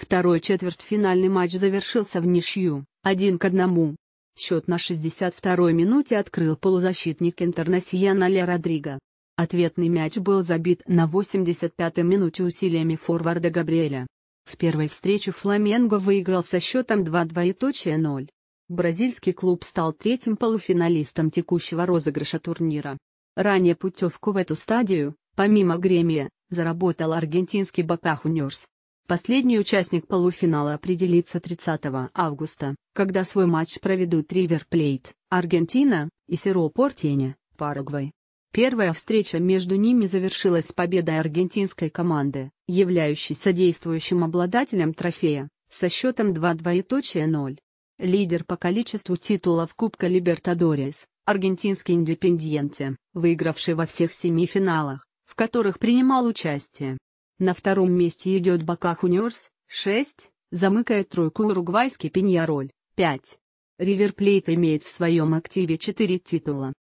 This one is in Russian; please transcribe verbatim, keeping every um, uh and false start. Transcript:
Второй четвертьфинальный матч завершился в ничью, один к одному. Счет на шестьдесят второй минуте открыл полузащитник Интернасьоналя Родриго. Ответный мяч был забит на восемьдесят пятой минуте усилиями форварда Габриэля. В первой встрече Фламенго выиграл со счетом два-ноль. Бразильский клуб стал третьим полуфиналистом текущего розыгрыша турнира. Ранее путевку в эту стадию, помимо Гремио, заработал аргентинский Бока Хуниорс. Последний участник полуфинала определится тридцатого августа, когда свой матч проведут Риверплейт, Аргентина, и Серо Портеньо, Парагвай. Первая встреча между ними завершилась победой аргентинской команды, являющейся действующим обладателем трофея, со счетом два-ноль. Лидер по количеству титулов Кубка Либертадорес, аргентинский Индепендьенте, выигравший во всех семи финалах, в которых принимал участие. На втором месте идет Бока Хуниорс, шесть, замыкая тройку уругвайский Пеньяроль, пять. Риверплейт имеет в своем активе четыре титула.